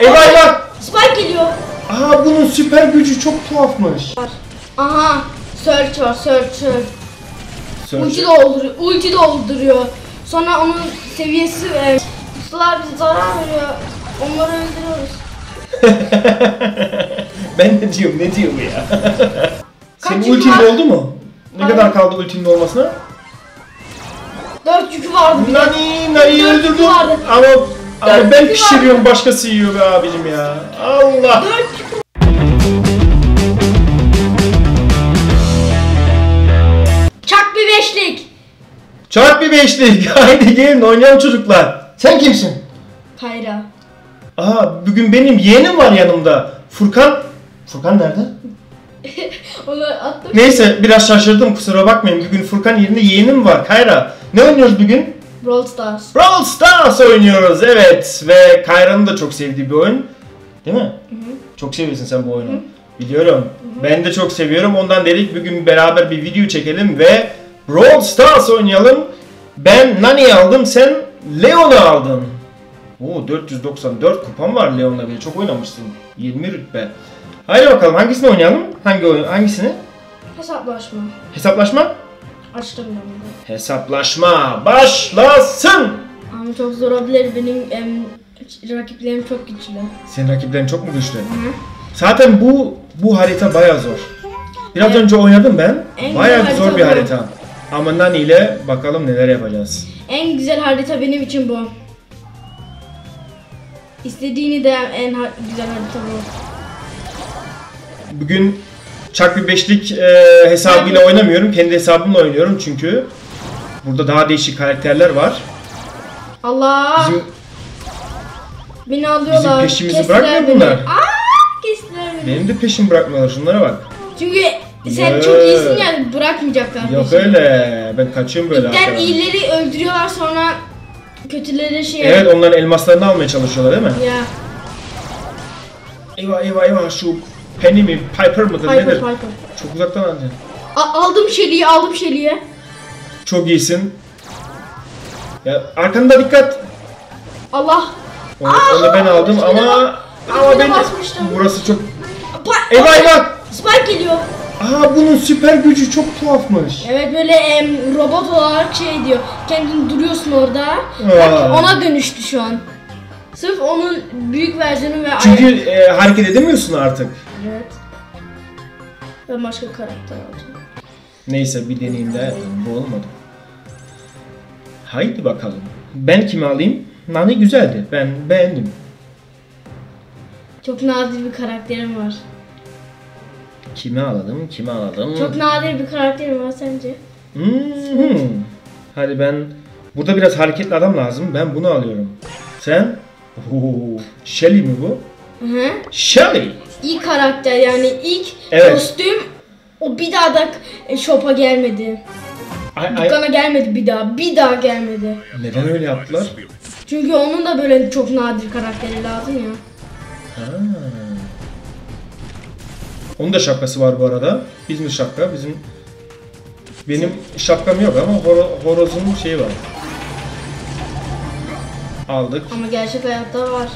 Eyvah eyvah. Spike geliyor. Aha, bunun süper gücü çok tuhafmış. Aha, search var, search. Ulti dolduruyor. Sonra onun seviyesi ve sular bize zarar veriyor. Onları öldürüyoruz. Ben ne diyorum, ya? Senin ultin doldu mu? Ne kadar kaldı ultinin olmasına? 4 yükü vardı. Nani öldürdüm. Ama abi ben pişiriyorum, başkası yiyor be abicim ya. Allah. Çak bir beşlik. Haydi gelin oynayalım çocuklar. Sen kimsin? Kayra. Aa, bugün benim yeğenim var yanımda. Furkan. Furkan nerede? Onu attım. Neyse, biraz şaşırdım, kusura bakmayın. Bugün Furkan yerinde yeğenim var. Kayra, ne oynuyoruz bugün? Brawl Stars. Brawl Stars oynuyoruz, evet. Ve Kayra'nın da çok sevdiği bir oyun. Değil mi? Hı hı. Çok seviyorsun sen bu oyunu. Hı. Biliyorum. Hı hı. Ben de çok seviyorum. Ondan dedik bugün beraber bir video çekelim ve Brawl Stars oynayalım. Ben Nani'yi aldım, sen Leon'u aldın. Oo, 494 kupam var Leon'la bile. Çok oynamışsın. 20 rütbe. Haydi bakalım, hangisini oynayalım? Hangi oyun? Hangisini? Hesaplaşma. Hesaplaşma? Açtım ben bunu. Hesaplaşma başlasın. Ama çok zor olabilir, benim rakiplerim çok güçlü. Senin rakiplerin çok mu güçlü? Hı. Zaten bu harita bayağı zor. Biraz önce oynadım ben. Bayağı zor bir harita. Ama Nani ile bakalım neler yapacağız. En güzel harita benim için bu. İstediğini de en güzel harita bu. Bugün çak bir beşlik hesabıyla oynamıyorum. Kendi hesabımla oynuyorum çünkü burada daha değişik karakterler var. Allah! Beni alıyorlar. Bizim peşimizi kestiler, bırakmıyor bunlar. Kestiler beni. Benim de peşimi bırakmıyorlar. Şunlara bak. Çünkü sen çok iyisin ya, bırakmayacaklar. Yok öyle. Ben kaçıyorum böyle. İlkten iyileri öldürüyorlar, sonra kötüleri şey... Evet, onların elmaslarını almaya çalışıyorlar değil mi? Ya. Eyvah eyvah eyvah, şu... Penny mi? Piper mıdır? Piper, nedir? Piper. Çok uzaktan anca. Aldım Shelly'yi, Çok iyisin. Ya arkanda dikkat. Allah. Onu ben aldım ama ben basmıştım. Burası çok... Eyvah eyvah. Spike geliyor. Aa, bunun süper gücü çok tuhafmış. Evet, böyle robot olarak şey diyor. Kendin duruyorsun orada. Ona dönüştü şu an. Sırf onun büyük versiyonu ve... Çünkü hareket edemiyorsun artık. Evet. Ben başka karakter alacağım. Neyse, bir deneyim de bu olmadı. Haydi bakalım. Ben kimi alayım? Nani güzeldi. Ben beğendim. Çok nadir bir karakterim var. Kimi alalım? Çok nadir bir karakterim var sence? Hadi ben... Burada biraz hareketli adam lazım. Ben bunu alıyorum. Sen? Shelly mi bu? Hı. Shelly. İyi karakter yani, ilk kostüm. O bir daha da shop'a gelmedi. Dükkana gelmedi bir daha. Gelmedi. Neden öyle yaptılar? Çünkü onun da böyle çok nadir karakteri lazım ya. Ha. Onun da şapkası var bu arada. Bizim şapka, benim şapkam yok ama horozun şeyi var. Aldık. Ama gerçek hayatta var.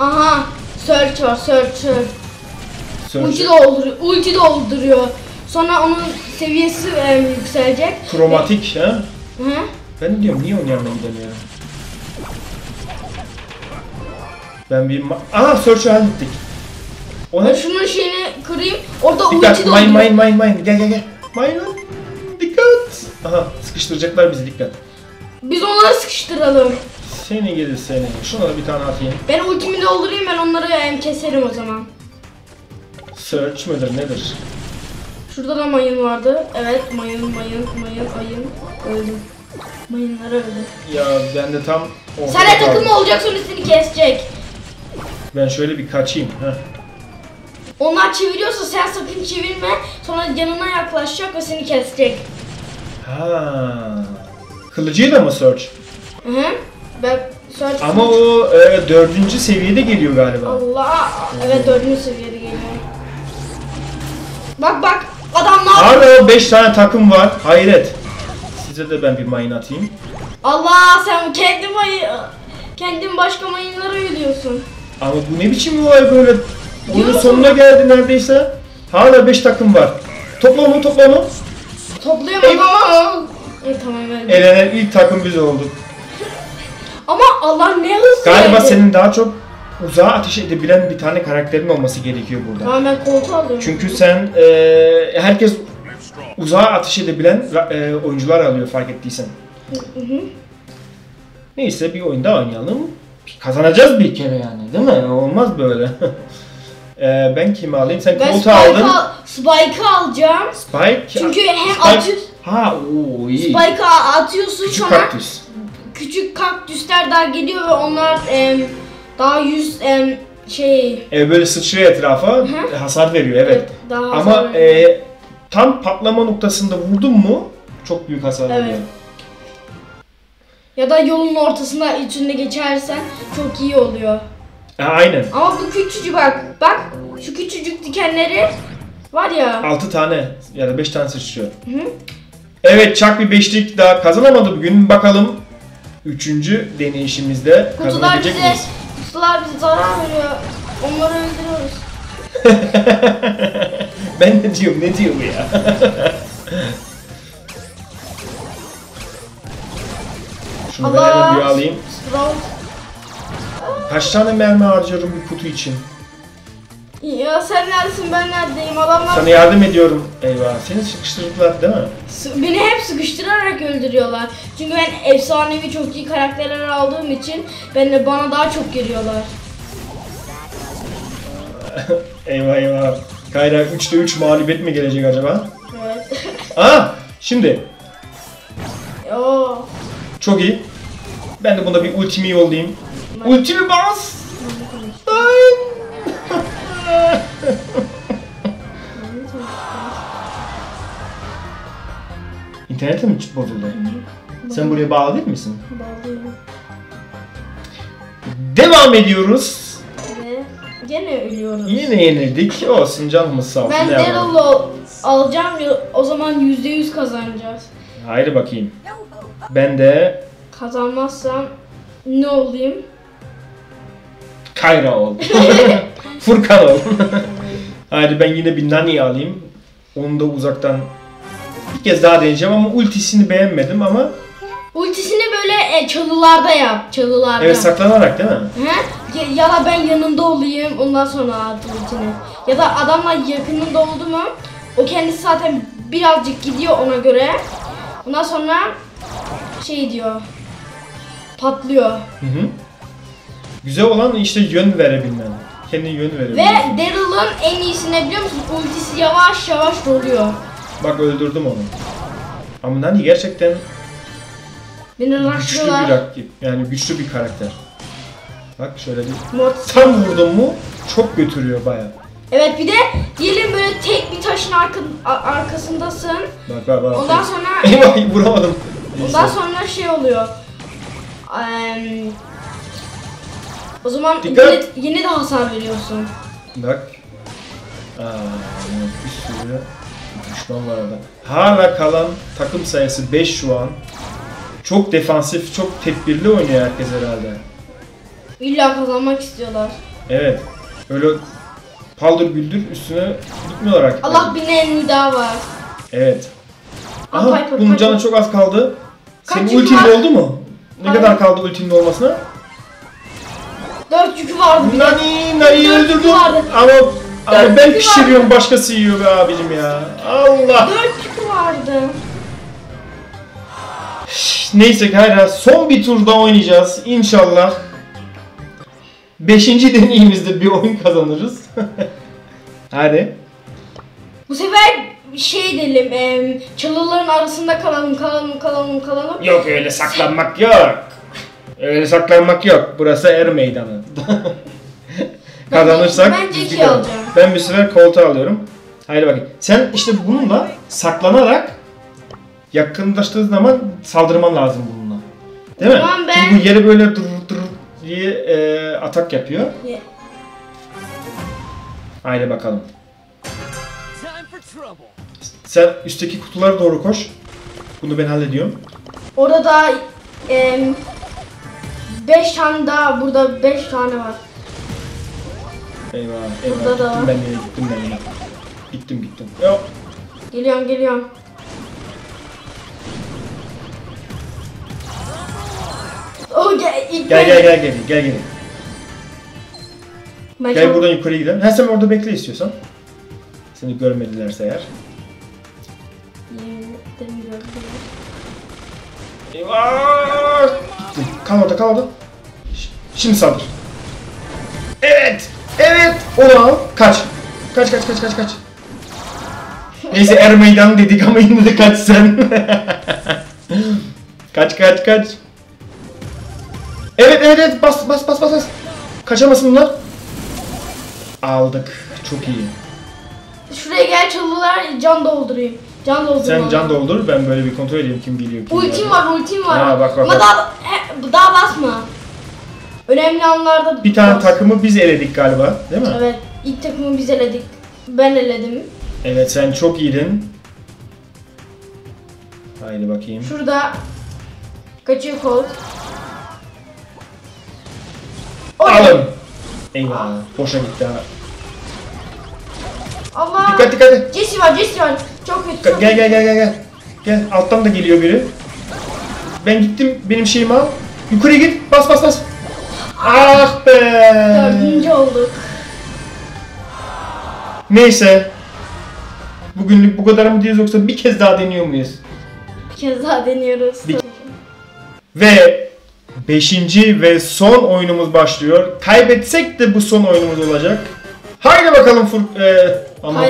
Aha, search var, Ulti dolduruyor. Sonra onun seviyesi yükselecek. Kromatik ha? Hı. Ben diyorum niye onun yanına gidelim ya? Ben bir search'ı hallettik. Ona şunun şeyini kırayım. Orada ulti dolduruyor. Mine gel. Mine. Dikkat. Aha, sıkıştıracaklar bizi, dikkat. Biz onları sıkıştıralım. Seni gelir seni. Şunlara bir tane atayım. Ben ultimi doldurayım, ben onları keserim o zaman. Search mıdır nedir? Şurada da mayın vardı. Evet, mayın. Öldüm. Mayınlara öldüm. Ya ben de tam... Sana takılma olacak, sonra seni kesecek. Ben şöyle bir kaçayım. Heh. Onlar çeviriyorsa sen sakın çevirme. Sonra yanına yaklaşacak ve seni kesecek. Ha. Kılıcıyla mı search? Hı. Ama o 4. seviyede geliyor galiba. Allah! Evet, 4. seviyede geliyor. Bak adamlar. Abi 5 tane takım var. Hayret. Size de ben bir mayın atayım. Allah, sen kendi mayın Kendin başka mayınlara yürüyorsun. Ama bu ne biçim bir olay böyle? Bunun sonuna geldi neredeyse. Hala 5 takım var. Topla onu, topla onu. Toplayamadım ama. Tamam verdim. Elenen ilk takım biz olduk. Ama Allah ne hızlı. Galiba senin daha çok uzağa ateş edebilen bir tane karakterin olması gerekiyor burada. Tamam ben Colt'u alıyorum. Çünkü sen herkes uzağa ateş edebilen oyuncular alıyor fark ettiysen. Hı. Neyse bir oyunda oynayalım. Kazanacağız bir kere yani değil mi? Olmaz böyle. Ben kimi alayım? Sen Colt'u aldın. Spike'ı alacağım. Spike. Çünkü hem atıyor. Ha o iyi. Spike'ı atıyorsun küçük sonra. Kaktüs. Küçük kaktüsler daha geliyor ve onlar daha böyle sıçrıyor etrafa. Hı? Hasar veriyor evet. Daha hasar ama veriyor. Tam patlama noktasında vurdun mu çok büyük hasar veriyor. Evet. Ya da yolun ortasında içinde geçersen çok iyi oluyor. Aynen. Ama bu küçücük bak şu küçücük dikenleri var ya. 6 tane ya da 5 tane sıçrıyor. Hı? Evet Chuck bir 5'lik daha kazanamadı bugün bakalım. 3. deneyişimizde kazanabilecek miyiz? Kutular bize zarar veriyor. Onları öldürüyoruz. Ben ne diyorum? Ne diyor bu ya? Şunu ben hemen bir alayım. Kaç tane mermi harcıyorum bir kutu için? Ya sen neredesin ben neredeyim? Adamlar... Sana yardım ediyorum. Eyvah seni sıkıştırdılar değil mi? Beni hep sıkıştırarak öldürüyorlar. Çünkü ben efsanevi çok iyi karakterler aldığım için bana daha çok giriyorlar. Eyvah eyvah. Kayra 3'te 3 mağlubiyet mi gelecek acaba? Evet. Aa şimdi. Yo. Çok iyi. Ben de buna bir ultimi yollayayım. Ben... Ultimi bas. İnternete mi bozuldu? Sen buraya bağlı değil misin? Bağlıyım. Devam ediyoruz. Gene ölüyoruz. Yine yenildik. Olsun canımız sağ olsun. Ben Daryl'u alacağım ya o zaman %100 kazanacağız. Haydi bakayım. Ben de... Kazanmazsam ne olayım? Kayra ol. Furkan ol. Haydi ben yine bir Nani'yi alayım. Onu da uzaktan bir kez daha deneyeceğim ama ultisini beğenmedim ama... Ultisini böyle çalılarda yap, çalılarda. Evet saklanarak değil mi? He? Ya da ben yanında olayım ondan sonra at ultini. Ya da adamla yakınında oldu mu o kendisi zaten birazcık gidiyor ona göre. Ondan sonra diyor, patlıyor. Hı. Güzel olan işte yön verebilmen. Kendine yön verebilmen. Ve Daryl'ın en iyisine biliyor musun? Ultisi yavaş yavaş doluyor. Bak öldürdüm onu. Ama Nani gerçekten güçlü bir rakip. Yani güçlü bir karakter. Bak şöyle bir tam vurdum mu çok götürüyor bayağı. Evet bir de diyelim böyle tek bir taşın arkasındasın. Bak. Ondan sonra... Eyvah vuramadım. Ondan sonra oluyor. O zaman yine de hasar veriyorsun. Bak. Bir sürü düşman var orada. Hala kalan takım sayısı 5 şu an. Çok defansif, çok tedbirli oynuyor herkes herhalde. İlla kazanmak istiyorlar. Evet. Öyle paldır güldür üstüne gitmiyorlar artık. Allah bir neni daha var. Evet. Aha, Piper, bunun canı çok az kaldı. Senin ultin oldu mu? Ne kadar kaldı ultinin olmasına? 4 yükü vardı. Nani öldürdüm. Ama ben pişiriyorum vardı. Başkası yiyor be abicim ya. Allah. 4 yükü vardı. Neyse Kayra son bir turda oynayacağız inşallah. 5. deneyimizde bir oyun kazanırız. Hadi. Bu sefer edelim, çalıların arasında kalalım. Yok öyle saklanmak yok. Öyle saklanmak yok. Burası er meydanı. Kazanırsak ben bir sefer Colt'u alıyorum. Haydi bakayım. Sen işte bununla saklanarak yakınlaştığın zaman saldırman lazım bununla. Değil mi? Tamam ben... Çünkü bu yere böyle dur diye atak yapıyor. Haydi bakalım. Sen üstteki kutulara doğru koş. Bunu ben hallediyorum. Orada da 5 tane daha, burada 5 tane var. Eyvah, eyvah. Burada da var. Ben yine gittim, ben yine. Gittim, gittim. Yok. Geliyorum, geliyorum. Oh, gel. Ben gel buradan yukarıya gidelim. Ha, sen orada bekle istiyorsan. Seni görmedilerse eğer. Eyvah! Kal orada, kal orada. Şimdi saldır. Evet! Evet! Ola! Kaç! Kaç! Neyse er meydanı dedik ama yine de kaç sen. Kaç! Evet! Bas! Kaçamasın bunlar. Aldık. Çok iyi. Şuraya gel çalılar, can doldurayım. Can doldur. Sen can doldur, ben böyle bir kontrol edeyim kim geliyor kim. Ultim var. Ha, bak. Daha basma. Önemli anlarda bir tane bas. Takımı biz eledik galiba, değil mi? Evet, ilk takımı biz eledik. Ben eledim. Evet, sen çok iyiydin. Haydi bakayım. Şurada kaçıyor Colt. Alın. Eyvah, boşa gitti ha. Allah. Dikkat. Jesse var. Çok kötü. Gel. Alttan da geliyor biri. Ben gittim, benim şeyimi al. Yukarıya git. Bas. Ah be. 4. olduk. Neyse. Bugünlük bu kadar mı diyoruz yoksa bir kez daha deniyor muyuz? Bir kez daha deniyoruz. Ve 5. ve son oyunumuz başlıyor. Kaybetsek de bu son oyunumuz olacak. Haydi bakalım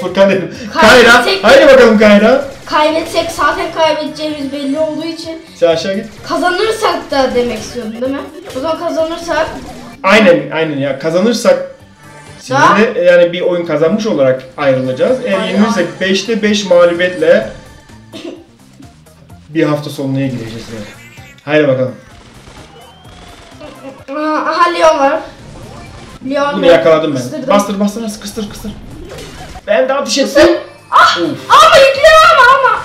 Furkan dedim. Kayra. Haydi bakalım Kayra. Kaybetsek zaten kaybedeceğimiz belli olduğu için. Sen aşağı git. Kazanırsak da demek istiyordun değil mi? O zaman kazanırsak. Aynen ya, kazanırsak. Sizinle yani bir oyun kazanmış olarak ayrılacağız. Eğer yenilirsek 5'te 5 mağlubiyetle bir hafta sonuna gireceğiz yani. Haydi bakalım. Aha Leon var. Bunu yakaladım ben. Bastır, kıstır. Ben daha bir şey ettim. Ah! Ama yükleme ama.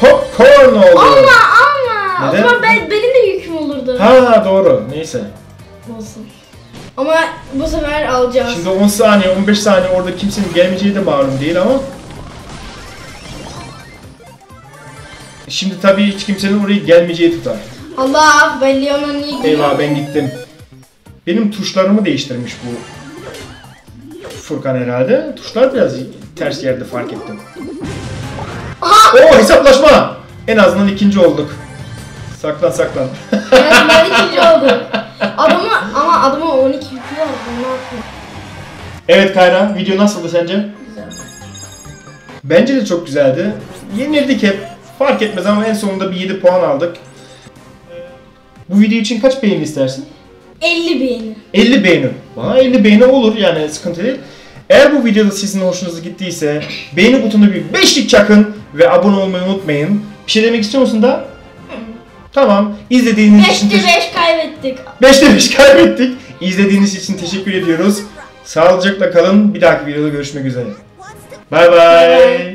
Popcorn oldu. Ama. Neden? O zaman benim de yüküm olurdu. Ha doğru, neyse. Olsun. Ama bu sefer alacağız. Şimdi 10 saniye, 15 saniye orada kimsenin gelmeyeceği de malum değil ama. Şimdi tabii hiç kimsenin oraya gelmeyeceği tutar. Allah, ben Leon'un iyi gidiyor. Eyvah, ben gittim. Benim tuşlarımı değiştirmiş bu Furkan herhalde. Tuşlar biraz ters yerde fark ettim. Aha! Oo, hesaplaşma! En azından 2. olduk. Saklan. En azından 2. olduk. Adama 12 yükü var. Ne yapayım? Evet Kayra, video nasıldı sence? Güzel. Bence de çok güzeldi. Yenildik hep. Fark etmez ama en sonunda bir 7 puan aldık. Bu video için kaç beğeni istersin? 50 beğeni. 50 beğeni. Bana 50 beğeni olur yani, sıkıntı değil. Eğer bu videoda sizin hoşunuza gittiyse beğeni butonuna bir 5'lik çakın ve abone olmayı unutmayın. Bir şey demek istiyor musun da? Tamam. İzlediğiniz için 5'te 5 kaybettik. 5'te 5 kaybettik. İzlediğiniz için teşekkür ediyoruz. Sağlıcakla kalın. Bir dahaki videoda görüşmek üzere. Bay bay.